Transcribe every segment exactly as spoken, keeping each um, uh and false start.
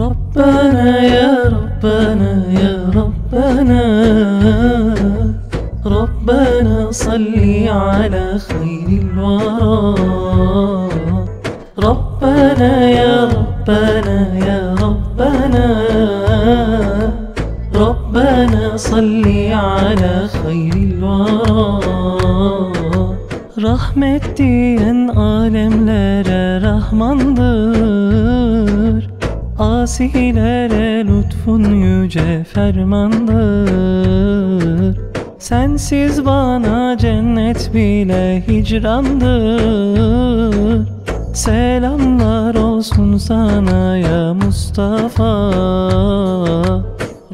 ربنا يا ربنا يا ربنا ربنا صلي على خير الورى ربنا يا ربنا يا ربنا ربنا صلي على خير الورى Rahmettiyen alemlere rahmandır Asilere lütfun yüce fermandır Sensiz bana cennet bile hicrandır Selamlar olsun sana ya Mustafa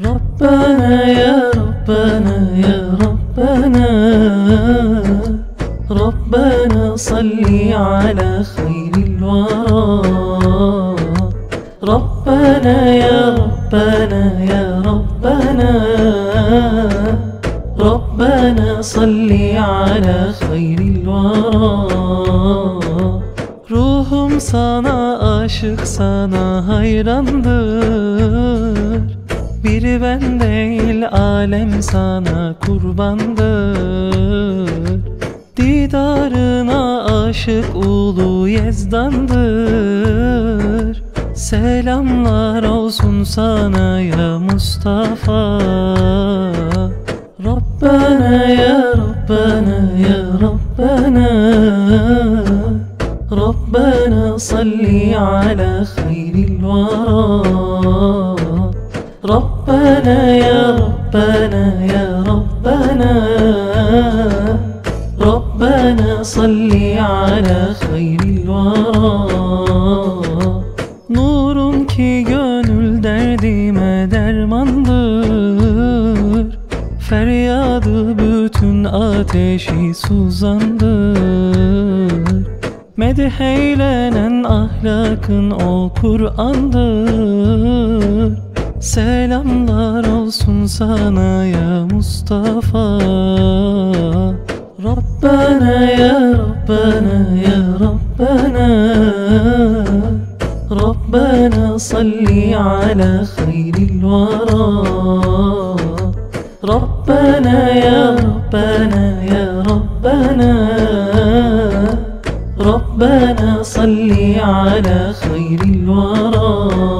Rabbena ya Rabbena ya Rabbena ربنا صلي على خير الورى ربنا يا ربنا يا ربنا ربنا صلي على خير الورى Ruhum sana aşık sana hayrandır Bir ben değil alem sana kurbandır Didarına aşık ulu Yezdan'dır Selamlar olsun sana ya Mustafa Rabbena ya Rabbena ya Rabbena Rabbena salli ala hayril vara Rabbena ya Rabbena ya Rabbena ربنا صلي على خير الورى Nurun ki gönül derdime dermandır Feryadı bütün ateşi suzandır Medheylenen ahlakın o Kur'an'dır Selamlar olsun sana ya Mustafa ربنا يا ربنا يا ربنا ربنا صلي على خير الورى ربنا يا ربنا يا ربنا ربنا صلي على خير الورى